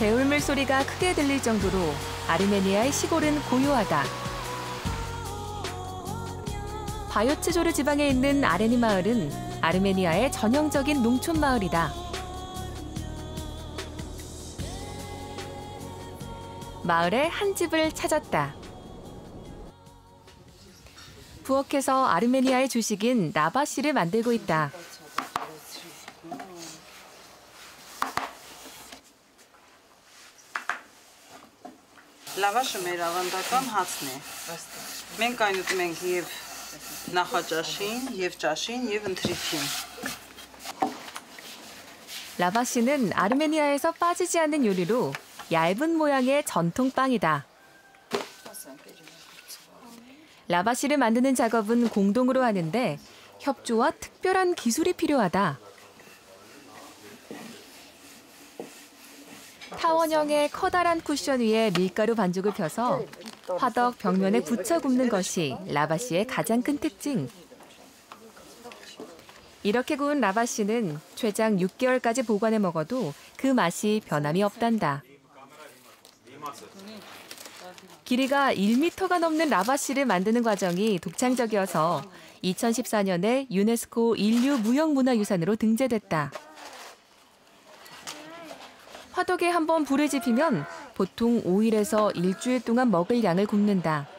개울물 소리가 크게 들릴 정도로 아르메니아의 시골은 고요하다. 바요츠조르 지방에 있는 아레니 마을은 아르메니아의 전형적인 농촌 마을이다. 마을의 한 집을 찾았다. 부엌에서 아르메니아의 주식인 나바시를 만들고 있다. Լավաշը մեր ավանդական հացն է։ Մենք այն ուտում ենք եւ նախաճաշին, եւ ճաշին, եւ ընթրիքին։ Լավաշ이는 아르메니아에서 빠지지 않는 요리로 얇은 모양의 전통 빵이다. 라바시를 만드는 작업은 공동으로 하는데 협조와 특별한 기술이 필요하다. 타원형의 커다란 쿠션 위에 밀가루 반죽을 펴서 화덕 벽면에 붙여 굽는 것이 라바시의 가장 큰 특징. 이렇게 구운 라바시는 최장 6개월까지 보관해 먹어도 그 맛이 변함이 없단다. 길이가 1m가 넘는 라바시를 만드는 과정이 독창적이어서 2014년에 유네스코 인류 무형문화유산으로 등재됐다. 화덕에 한번 불을 지피면 보통 5일에서 일주일 동안 먹을 양을 굽는다.